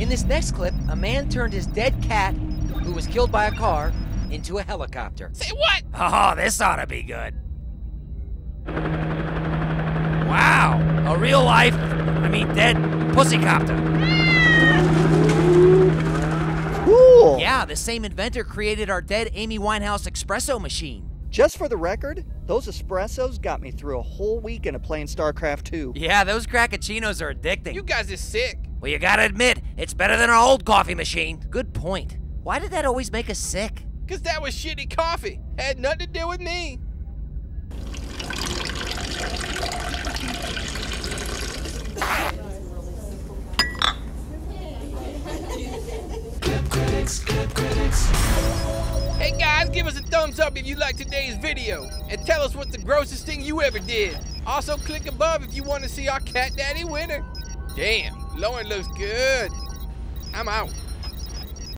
In this next clip, a man turned his dead cat, who was killed by a car, into a helicopter. Say what? Oh, this ought to be good. Wow, a real life, dead pussycopter. Cool. Yeah, the same inventor created our dead Amy Winehouse espresso machine. Just for the record, those espressos got me through a whole weekend of playing StarCraft II. Yeah, those crackachinos are addicting. You guys are sick. Well, you gotta admit, it's better than our old coffee machine. Good point. Why did that always make us sick? Because that was shitty coffee. Had nothing to do with me. Hey guys, give us a thumbs up if you liked today's video, and tell us what's the grossest thing you ever did. Also, click above if you want to see our Cat Daddy winner. Damn, Lauren looks good. I'm out.